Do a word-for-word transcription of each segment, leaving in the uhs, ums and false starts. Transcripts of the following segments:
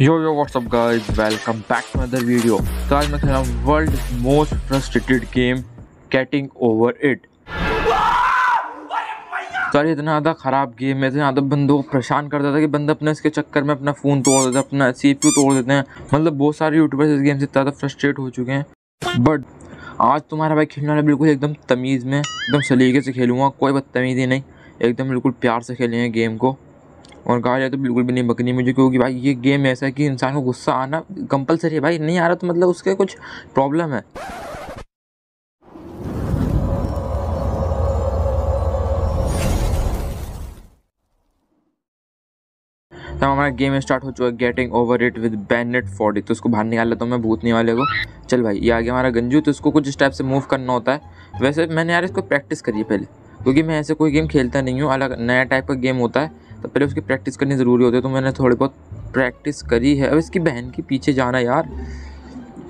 Yo yo what's up guys, welcome back to other video. तो आज मैं खेल रहा हूँ world most frustrated game getting over it. Sir इतना ज़्यादा ख़राब गेम है, इतना ज़्यादा बंदों को परेशान कर देता है कि बंदा अपने इसके चक्कर में अपना फ़ोन तोड़ देता है, अपना सीपीयू तोड़ देते हैं। मतलब बहुत सारे यूट्यूबर्स इस गेम से इतना ज़्यादा फ्रस्ट्रेट हो चुके हैं। बट आज तुम्हारा भाई खेलने वाला बिल्कुल एकदम तमीज़ में, एकदम सलीके से खेलूँगा, कोई बदतमीज़ी नहीं, एकदम बिल्कुल प्यार से खेलेंगे गेम को। और कहा जाए तो बिल्कुल भी नहीं बकनी मुझे, क्योंकि भाई ये गेम ऐसा है कि इंसान को गुस्सा आना कंपलसरी है। भाई नहीं आ रहा तो मतलब उसके कुछ प्रॉब्लम है। तो हमारा गेम स्टार्ट हो चुका है, getting over it with Ben Foddy. तो उसको बाहर निकाल लेता हूँ मैं भूतनी वाले को। चल भाई, ये आ गया हमारा गंजू। तो उसको कुछ इस टाइप से मूव करना होता है। वैसे मैंने यार इसको प्रैक्टिस करी है पहले, क्योंकि मैं ऐसे कोई गेम खेलता नहीं हूँ, अलग नया टाइप का गेम होता है तो पहले उसकी प्रैक्टिस करनी ज़रूरी होती है। तो मैंने थोड़ी बहुत प्रैक्टिस करी है। अब इसकी बहन के पीछे जाना यार,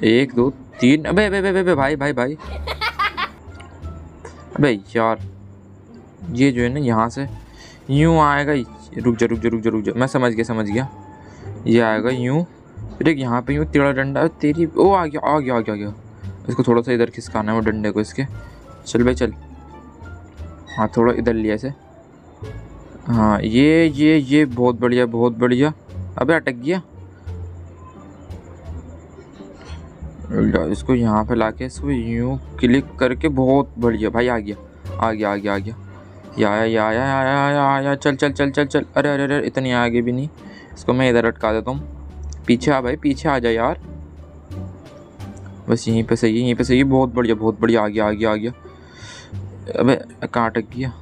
एक दो तीन। अबे अबे अबे अबे भाई भाई भाई अबे यार, ये जो है ना यहाँ से यूँ आएगा। रुक जा रुक जा रुक जा रुक जा, मैं समझ गया समझ गया। ये आएगा यूँ, फिर एक यहाँ पे यूँ टेढ़ा डंडा तेरी। ओ आ गया आ गया आ गया आ गया। इसको थोड़ा सा इधर खिसकाना है वो डंडे को इसके। चल भाई चल, हाँ थोड़ा इधर लिया से। हाँ ये ये ये बहुत बढ़िया बहुत बढ़िया। अबे अटक गया। इसको यहाँ पे लाके इसको यूँ क्लिक करके, बहुत बढ़िया भाई। आ गया आ गया आ गया आ गया। या आया आया आया आया आया। चल चल चल चल चल। अरे अरे अरे इतनी आगे भी नहीं। इसको मैं इधर अटका देता हूँ। पीछे आ भाई, पीछे आ जा यार। बस यहीं पे सही है, यहीं पे सही है। बहुत बढ़िया बहुत बढ़िया। आ गया आ गया आ गया। अबे कहाँ अटक गया।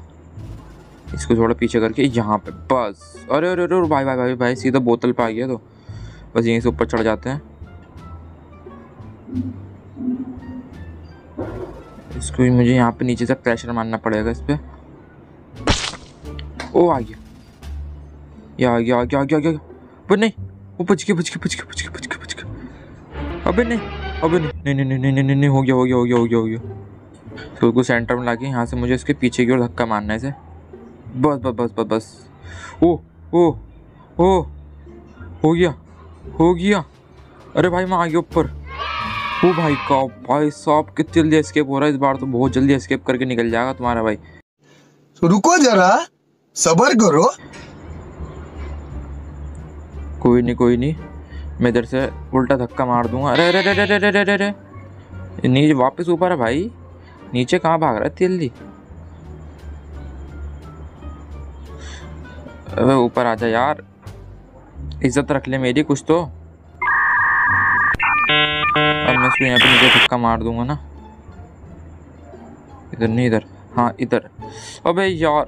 इसको थोड़ा पीछे करके यहाँ पे बस। अरे अरे अरे भाई भाई भाई भाई सीधा बोतल पे आ गया। तो बस यहीं से ऊपर चढ़ जाते हैं। इसको मुझे यहाँ पे नीचे से प्रेशर मारना पड़ेगा इस पर। ओ आ गया ये आ गया आ गया आ गया आ गया। पर नहीं वो बच गया बच गया बच गया बच गया बच गया बच गया। अबे नहीं अबे नहीं नहीं नहीं नहीं नहीं हो गया हो गया हो गया हो गया हो गया। तो उसको सेंटर में लाके यहाँ से मुझे इसके पीछे की ओर धक्का मारना है इसे। बस बस बस बस बस। ओ ओ ओ हो गया हो गया। अरे भाई मैं आ गया ऊपर। ओ भाई का भाई साहब कितनी जल्दी एस्केप हो रहा है इस बार। तो बहुत जल्दी एस्केप करके निकल जाएगा तुम्हारा भाई। तो रुको जरा सब्र करो। कोई नहीं कोई नहीं, मैं इधर से उल्टा धक्का मार दूंगा। अरे अरे अरे अरे अरे अरे अरे नीचे वापस ऊपर है भाई। नीचे कहाँ भाग रहा है इतनी जल्दी। अबे ऊपर आ जा यार, इज्जत रख ले मेरी कुछ तो। अब मैं इसको यहाँ पे नीचे धक्का मार दूंगा ना। इधर नहीं इधर, हाँ इधर। अबे यार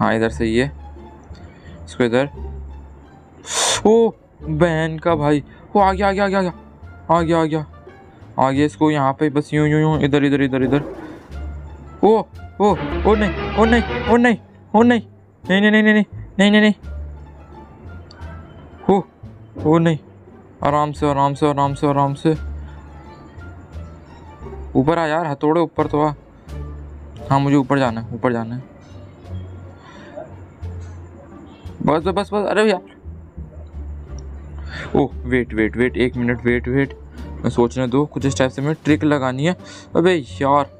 हाँ इधर सही है। इसको इधर। ओ बहन का भाई। वो आ गया आ गया आ गया आ गया आ गया आ गया। इसको यहाँ पे बस यूँ यूँ यूँ इधर इधर इधर इधर। ओ ओ ओ नहीं ओ नहीं ओ नहीं ओ नहीं नहीं नहीं नहीं नहीं नहीं नहीं। ओ ओ नहीं, आराम से आराम से आराम से आराम से ऊपर आ यार। हथौड़े ऊपर तो आ। हाँ मुझे ऊपर जाना है ऊपर जाना है। बस बस बस बस। अरे यार ओ वेट वेट वेट एक मिनट वेट वेट मैं सोचने दो। कुछ इस टाइप से मैं ट्रिक लगानी है। अबे यार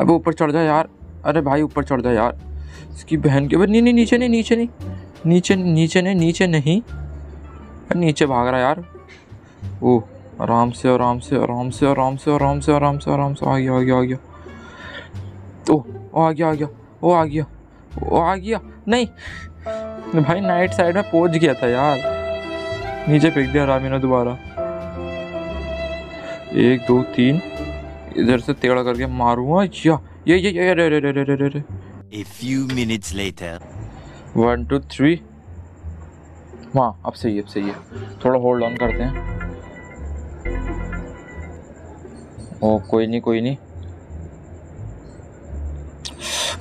अब ऊपर चढ़ जा यार। अरे भाई ऊपर चढ़ जा यार इसकी बहन के। नहीं नहीं नीचे नहीं नीचे नहीं नीचे नीचे नहीं नीचे नहीं। अरे नीचे भाग रहा यार। ओह आराम से आराम से आराम से आराम से आराम से आराम से आराम से। आ गया आ गया आ गया। ओह आ गया आ गया। ओ आ गया ओ आ गया। नहीं भाई नाइट साइड में पहुँच गया था यार। नीचे फेंक दिया रामी ने दोबारा। एक दो तीन इधर से टेढ़ा करके मारूंगा। अच्छा ये ये ये रे रे रे रे रे रे। A few minutes later. One two three. हाँ अब सही है अब सही है। थोड़ा होल्ड ऑन करते हैं। ओ कोई नहीं कोई नहीं।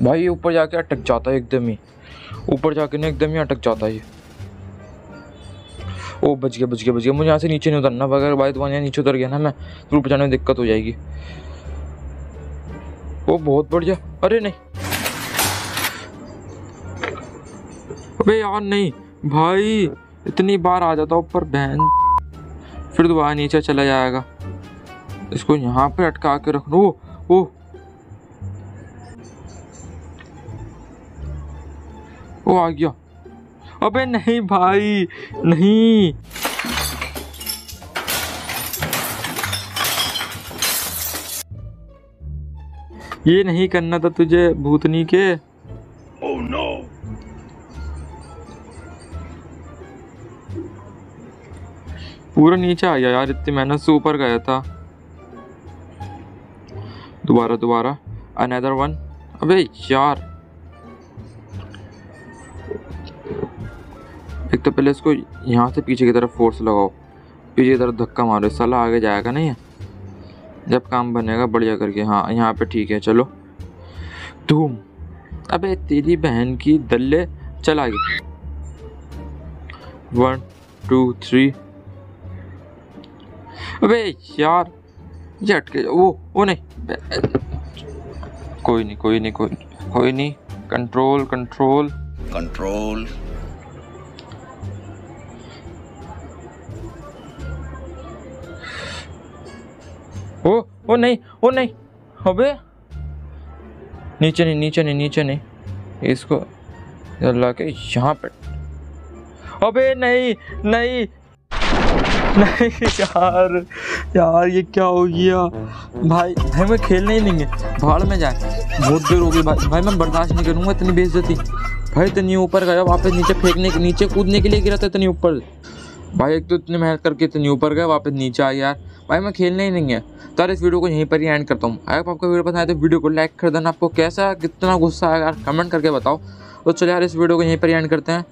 भाई ऊपर जाके अटक जाता है एकदम ही। ऊपर जाके ना एकदम ही अटक जाता है ये। ओ बच गया बच गया बच गया। मुझे यहाँ से नीचे नहीं उतरना वगैरह भाई। तुम्हारे यहाँ नीचे उतर गया ना मैं तो ऊपर जाने में दिक्कत हो जाएगी। वो बहुत बढ़िया। अरे नहीं अबे यार नहीं भाई, इतनी बार आ जाता ऊपर बहन, फिर दोबारा नीचे चला जाएगा। इसको यहाँ पे अटका के रख लो। ओह ओ आ गया। अबे नहीं भाई नहीं, ये नहीं करना था तुझे भूतनी के। oh, no. पूरा नीचे आ गया यार, इतनी मेहनत से ऊपर गया था। दोबारा दोबारा अनदर वन। अबे यार एक तो पहले इसको यहाँ से पीछे की तरफ फोर्स लगाओ, पीछे की तरफ धक्का मारो, साला आगे जाएगा नहीं है। जब काम बनेगा बढ़िया करके। हाँ यहाँ पे ठीक है, चलो धूम। अबे तेरी बहन की दल्ले, चल आगे। One two three. अबे यार ये अटके। वो वो नहीं, कोई नहीं कोई नहीं कोई नहीं कोई नहीं। Control control control. ओ ओ नहीं ओ नहीं। अबे नीचे नहीं नीचे नहीं नीचे नहीं, इसको ला के यहाँ पे। अबे नहीं नहीं नहीं यार यार ये क्या हो गया भाई। भाई मैं खेलने ही नहीं है, भाड़ में जाए। बहुत देर हो गई भाई, भाई मैं बर्दाश्त नहीं करूँगा इतनी बेइज्जती। भाई इतनी ऊपर गया, वापस नीचे फेंकने के, नीचे कूदने के लिए गिरा था इतनी ऊपर। भाई एक तो इतनी मेहनत करके इतनी ऊपर गया, वापस नीचे आया। यार भाई मैं खेलने ही नहीं है। तो इस वीडियो को यहीं पर ही एंड करता हूँ। अगर आपको वीडियो पसंद आए तो वीडियो को लाइक कर देना। आपको कैसा कितना गुस्सा आया यार कमेंट करके बताओ। तो चलो यार इस वीडियो को यहीं पर ही एंड करते हैं।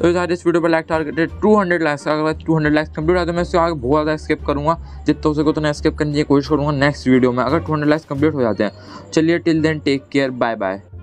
तो यार इस वीडियो पर like targeted two hundred likes. अगर टू हंड्रेड लाइक्स कंप्लीट है तो मैं इससे आगे बहुत ज़्यादा स्किप करूँगा, जितना हो सके उतना स्किप करने की कोशिश करूँगा नेक्स्ट वीडियो में, अगर टू हंड्रेड लाइक्स कंप्लीट हो जाते हैं। चलिए till then take care, bye bye.